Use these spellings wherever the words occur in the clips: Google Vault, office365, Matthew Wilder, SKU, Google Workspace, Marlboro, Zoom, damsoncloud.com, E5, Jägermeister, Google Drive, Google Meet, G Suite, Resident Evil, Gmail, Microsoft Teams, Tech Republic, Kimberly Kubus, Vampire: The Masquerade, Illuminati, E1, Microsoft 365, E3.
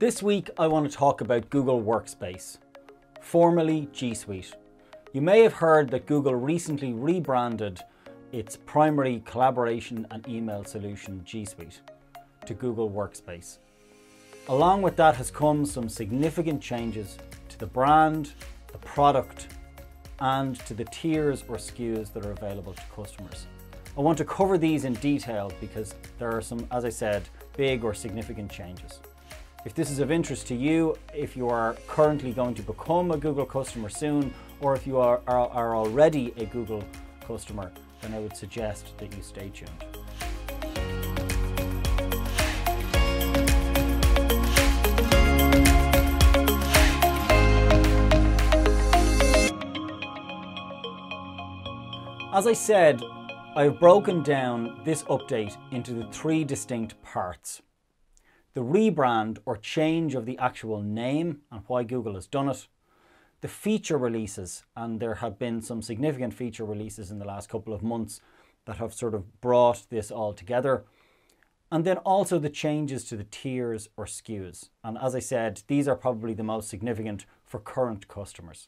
This week, I want to talk about Google Workspace, formerly G Suite. You may have heard that Google recently rebranded its primary collaboration and email solution, G Suite, to Google Workspace. Along with that has come some significant changes to the brand, the product, and to the tiers or SKUs that are available to customers. I want to cover these in detail because there are some, as I said, big or significant changes. If this is of interest to you, if you are currently going to become a Google customer soon, or if you are already a Google customer, then I would suggest that you stay tuned. As I said, I've broken down this update into the three distinct parts. The rebrand or change of the actual name and why Google has done it. The feature releases, and there have been some significant feature releases in the last couple of months that have sort of brought this all together. And then also the changes to the tiers or SKUs. And as I said, these are probably the most significant for current customers.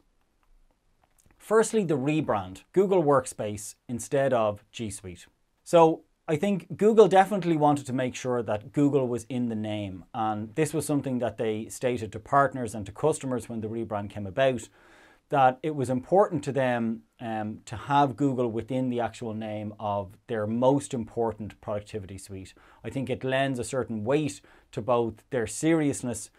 Firstly, the rebrand, Google Workspace instead of G Suite. So I think Google definitely wanted to make sure that Google was in the name. And this was something that they stated to partners and to customers when the rebrand came about, that it was important to them to have Google within the actual name of their most important productivity suite. I think it lends a certain weight to both their seriousness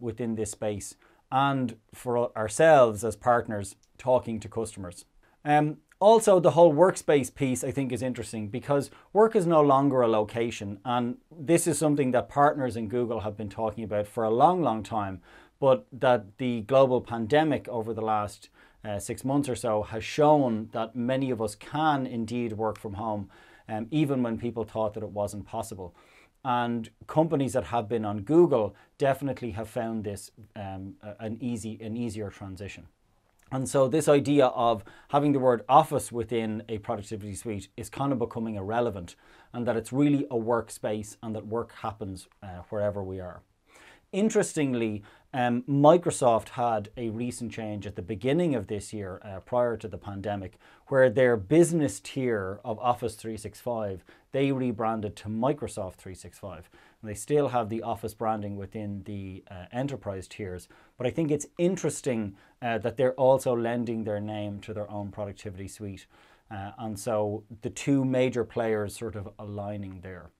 within this space and for ourselves as partners talking to customers. Also, the whole workspace piece I think is interesting because work is no longer a location, and this is something that partners in Google have been talking about for a long time, but that the global pandemic over the last 6 months or so has shown that many of us can indeed work from home, even when people thought that it wasn't possible. And companies that have been on Google definitely have found this an easier transition. And so this idea of having the word office within a productivity suite is kind of becoming irrelevant, and that it's really a workspace and that work happens wherever we are. Interestingly, Microsoft had a recent change at the beginning of this year, prior to the pandemic, where their business tier of Office 365, they rebranded to Microsoft 365. And they still have the Office branding within the enterprise tiers, but I think it's interesting that they're also lending their name to their own productivity suite. And so the two major players sort of aligning there.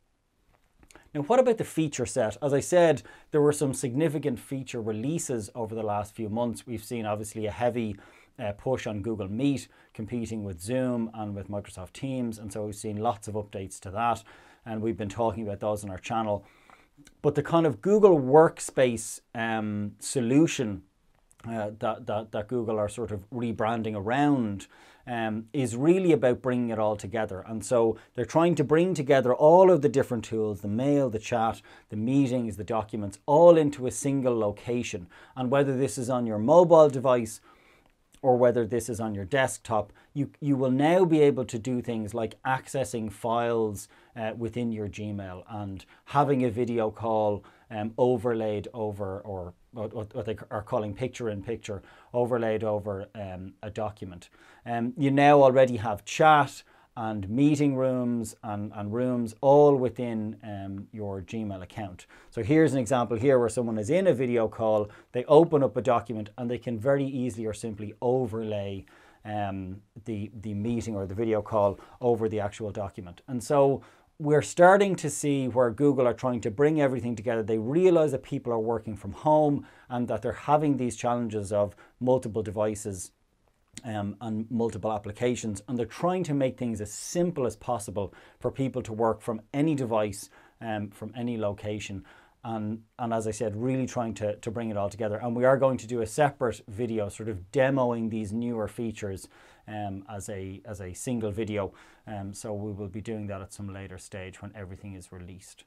Now, what about the feature set? As I said, there were some significant feature releases over the last few months. We've seen obviously a heavy push on Google Meet, competing with Zoom and with Microsoft Teams. And so we've seen lots of updates to that. And we've been talking about those on our channel. But the kind of Google Workspace solution that Google are sort of rebranding around is really about bringing it all together. And so they're trying to bring together all of the different tools, the mail, the chat, the meetings, the documents, all into a single location. And whether this is on your mobile device or whether this is on your desktop, you will now be able to do things like accessing files within your Gmail and having a video call overlaid over, or what they are calling picture-in-picture, overlaid over a document. You now already have chat and meeting rooms and rooms all within your Gmail account. So here's an example here where someone is in a video call, they open up a document and they can very easily or simply overlay the meeting or the video call over the actual document. And so we're starting to see where Google are trying to bring everything together. They realize that people are working from home and that they're having these challenges of multiple devices and multiple applications, and they're trying to make things as simple as possible for people to work from any device, from any location. And as I said, really trying to bring it all together. And we are going to do a separate video sort of demoing these newer features as a single video. So we will be doing that at some later stage when everything is released.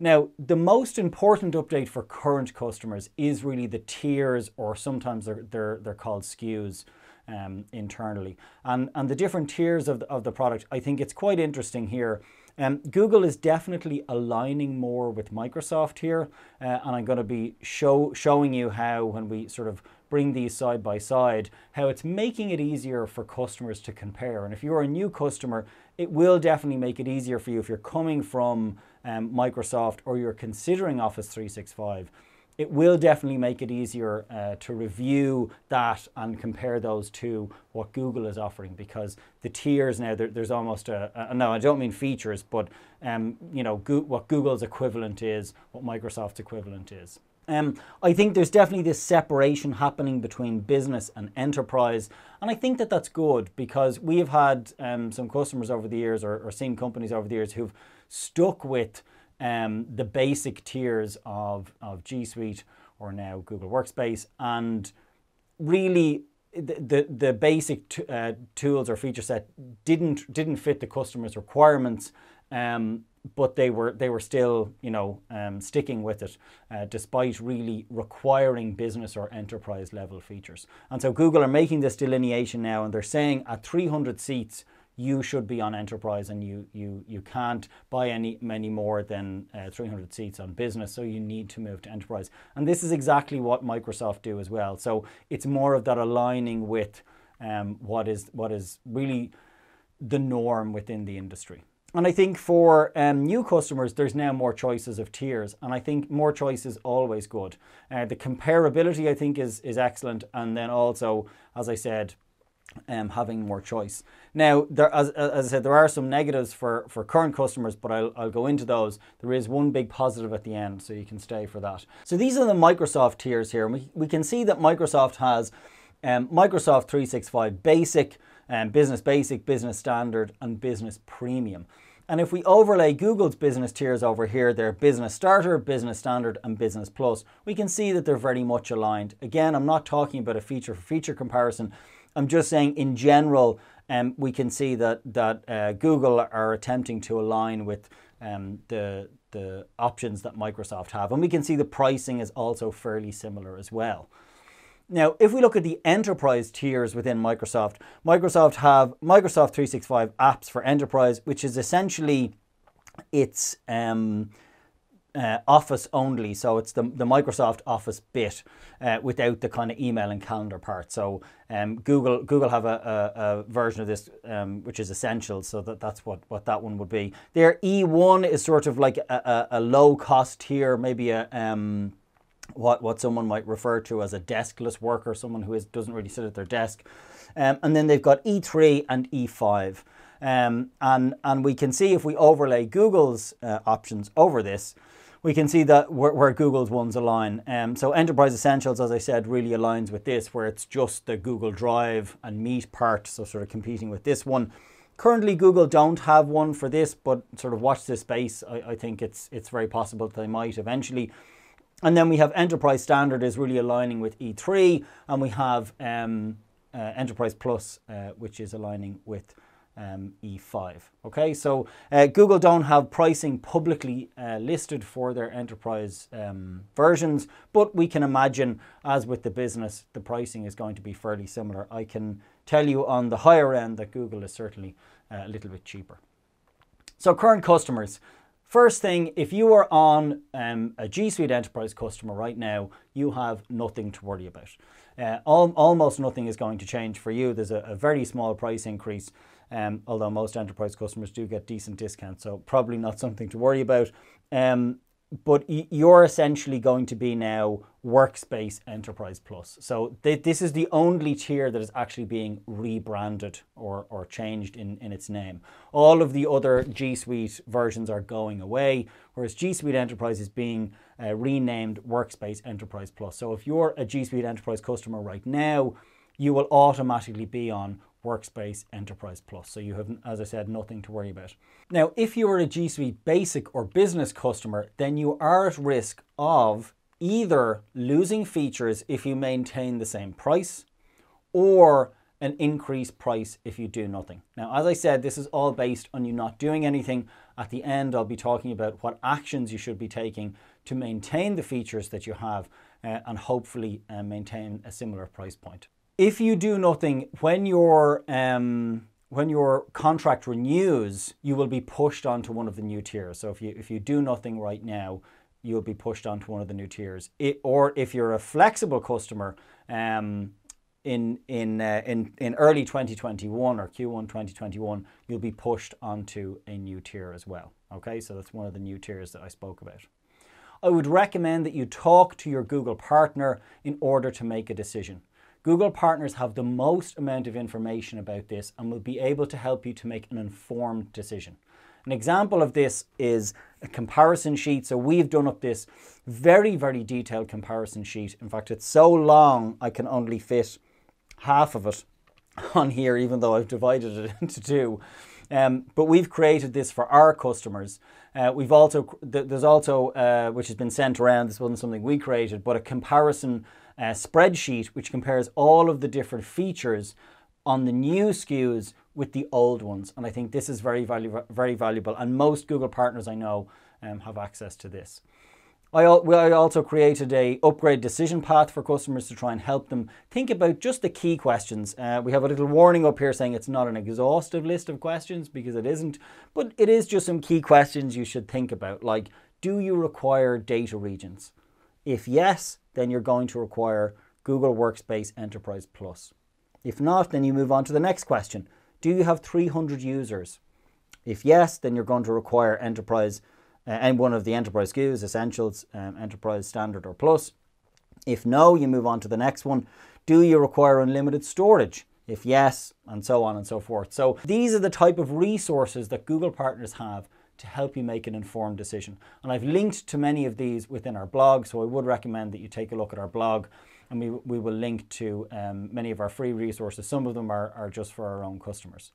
Now, the most important update for current customers is really the tiers, or sometimes they're called SKUs internally. And the different tiers of the product, I think it's quite interesting here Google is definitely aligning more with Microsoft here, and I'm going to be showing you how, when we sort of bring these side by side, how it's making it easier for customers to compare. And if you're a new customer, it will definitely make it easier for you if you're coming from Microsoft or you're considering Office 365. It will definitely make it easier to review that and compare those to what Google is offering, because the tiers now, there's almost a no, I don't mean features, but you know, what Google's equivalent is, what Microsoft's equivalent is. I think there's definitely this separation happening between business and enterprise, and I think that that's good, because we have had some customers over the years, or seen companies over the years, who've stuck with the basic tiers of G Suite, or now Google Workspace, and really the basic tools or feature set didn't fit the customer's requirements, but they were still, you know, sticking with it despite really requiring business or enterprise level features. And so Google are making this delineation now, and they're saying at 300 seats you should be on enterprise, and you can't buy many more than 300 seats on business, so you need to move to enterprise. And this is exactly what Microsoft do as well. So it's more of that aligning with what is really the norm within the industry. And I think for new customers, there's now more choices of tiers, and I think more choice is always good. The comparability, I think, is excellent, and then also, as I said, having more choice. Now, as I said, there are some negatives for current customers, but I'll go into those. There is one big positive at the end, so you can stay for that. So these are the Microsoft tiers here. We can see that Microsoft has Microsoft 365 Basic, Business Basic, Business Standard, and Business Premium. And if we overlay Google's business tiers over here, they're Business Starter, Business Standard, and Business Plus, we can see that they're very much aligned. Again, I'm not talking about a feature-for-feature comparison. I'm just saying in general, we can see that Google are attempting to align with the options that Microsoft have. And we can see the pricing is also fairly similar as well. Now, if we look at the enterprise tiers within Microsoft, Microsoft have Microsoft 365 apps for enterprise, which is essentially its Office only, so it's the Microsoft Office bit without the kind of email and calendar part. So Google have a version of this which is essential, so that's what that one would be. Their E1 is sort of like a low cost tier, maybe a what someone might refer to as a deskless worker, someone who doesn't really sit at their desk. And then they've got E3 and E5. And we can see if we overlay Google's options over this, we can see that where Google's ones align. So Enterprise Essentials, as I said, really aligns with this, where it's just the Google Drive and Meet part, so sort of competing with this one. Currently, Google don't have one for this, but sort of watch this space. I think it's very possible that they might eventually. And then we have Enterprise Standard is really aligning with E3, and we have Enterprise Plus, which is aligning with E5. Okay, so Google don't have pricing publicly listed for their enterprise versions, but we can imagine, as with the business, the pricing is going to be fairly similar. I can tell you on the higher end that Google is certainly a little bit cheaper. So current customers. First thing, if you are on a G Suite Enterprise customer right now, you have nothing to worry about. Almost nothing is going to change for you. There's a very small price increase, although most enterprise customers do get decent discounts, so probably not something to worry about. But you're essentially going to be now Workspace Enterprise Plus. So this is the only tier that is actually being rebranded or changed in its name. All of the other G Suite versions are going away, whereas G Suite Enterprise is being renamed Workspace Enterprise Plus. So if you're a G Suite Enterprise customer right now, you will automatically be on Workspace Enterprise Plus. So you have, as I said, nothing to worry about. Now, if you are a G Suite Basic or Business customer, then you are at risk of either losing features if you maintain the same price, or an increased price if you do nothing. Now, as I said, this is all based on you not doing anything. At the end, I'll be talking about what actions you should be taking to maintain the features that you have and hopefully maintain a similar price point. If you do nothing, when your when your contract renews, you will be pushed onto one of the new tiers. So if you do nothing right now, you'll be pushed onto one of the new tiers. Or if you're a flexible customer in early 2021 or Q1 2021, you'll be pushed onto a new tier as well. Okay, so that's one of the new tiers that I spoke about. I would recommend that you talk to your Google partner in order to make a decision. Google partners have the most amount of information about this and will be able to help you to make an informed decision. An example of this is a comparison sheet. So we've done up this very, very detailed comparison sheet. In fact, it's so long, I can only fit half of it on here, even though I've divided it into two. But we've created this for our customers. We've also, which has been sent around, this wasn't something we created, but a comparison spreadsheet which compares all of the different features on the new SKUs with the old ones. And I think this is very valuable. And most Google partners I know have access to this. I also created an upgrade decision path for customers to try and help them think about just the key questions. We have a little warning up here saying it's not an exhaustive list of questions, because it isn't, but it is just some key questions you should think about, like, do you require data regions? If yes, then you're going to require Google Workspace Enterprise Plus. If not, then you move on to the next question. Do you have 300 users? If yes, then you're going to require Enterprise and one of the Enterprise SKUs, Essentials, Enterprise Standard or Plus. If no, you move on to the next one. Do you require unlimited storage? If yes, and so on and so forth. So these are the type of resources that Google partners have to help you make an informed decision. And I've linked to many of these within our blog, so I would recommend that you take a look at our blog, and we will link to many of our free resources. Some of them are just for our own customers.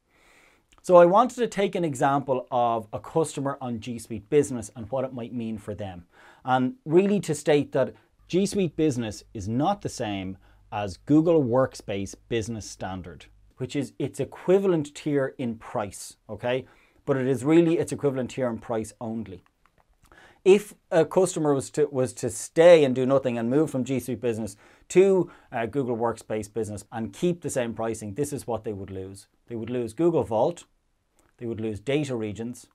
So I wanted to take an example of a customer on G Suite Business and what it might mean for them. And really to state that G Suite Business is not the same as Google Workspace Business Standard, which is its equivalent tier in price, okay? But it is really its equivalent tier in price only. If a customer was to stay and do nothing and move from G Suite Business to Google Workspace Business and keep the same pricing, this is what they would lose. They would lose Google Vault, they would lose data regions,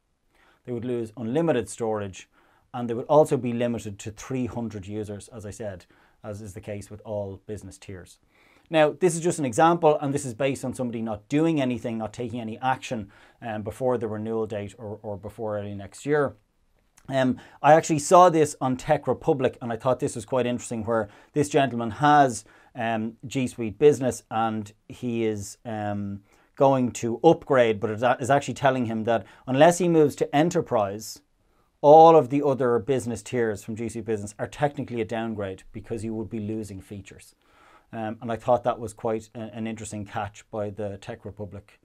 they would lose unlimited storage, and they would also be limited to 300 users, as I said, as is the case with all business tiers. Now, this is just an example, and this is based on somebody not doing anything, not taking any action before the renewal date or before early next year. I actually saw this on Tech Republic, and I thought this was quite interesting, where this gentleman has G Suite Business, and he is going to upgrade, but it is actually telling him that unless he moves to Enterprise, all of the other business tiers from G Suite Business are technically a downgrade because he would be losing features. And I thought that was quite an interesting catch by the Tech Republic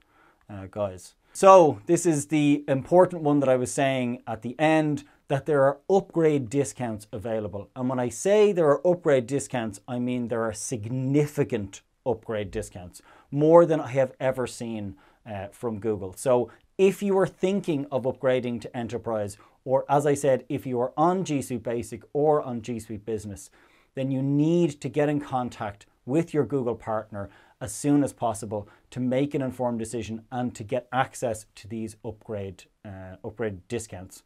guys. So this is the important one that I was saying at the end, that there are upgrade discounts available. And when I say there are upgrade discounts, I mean there are significant upgrade discounts, more than I have ever seen from Google. So if you are thinking of upgrading to Enterprise, or as I said, if you are on G Suite Basic or on G Suite Business, then you need to get in contact with your Google partner as soon as possible to make an informed decision and to get access to these upgrade discounts.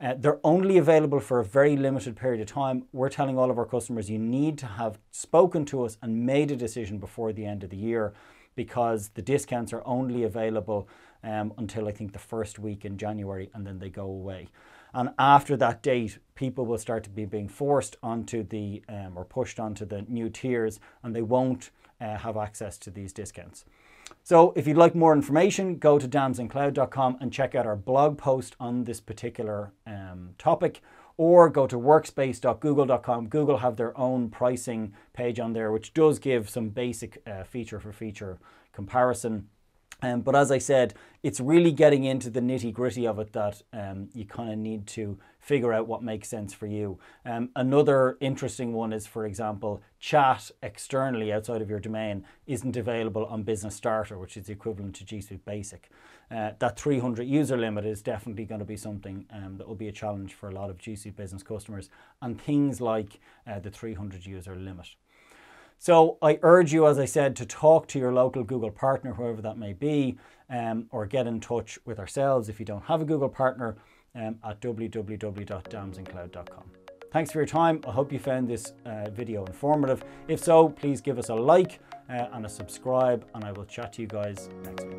They're only available for a very limited period of time. We're telling all of our customers you need to have spoken to us and made a decision before the end of the year, because the discounts are only available until I think the first week in January, and then they go away. And after that date, people will start to be being forced onto the, or pushed onto the new tiers, and they won't have access to these discounts. So if you'd like more information, go to damsoncloud.com and check out our blog post on this particular topic, or go to workspace.google.com. Google have their own pricing page on there, which does give some basic feature for feature comparison. But as I said, it's really getting into the nitty-gritty of it that you kind of need to figure out what makes sense for you. Another interesting one is, for example, chat externally outside of your domain isn't available on Business Starter, which is the equivalent to G Suite Basic. That 300 user limit is definitely going to be something that will be a challenge for a lot of G Suite Business customers, and things like the 300 user limit. So I urge you, as I said, to talk to your local Google partner, whoever that may be, or get in touch with ourselves if you don't have a Google partner at www.damsoncloud.com. Thanks for your time. I hope you found this video informative. If so, please give us a like and a subscribe, and I will chat to you guys next week.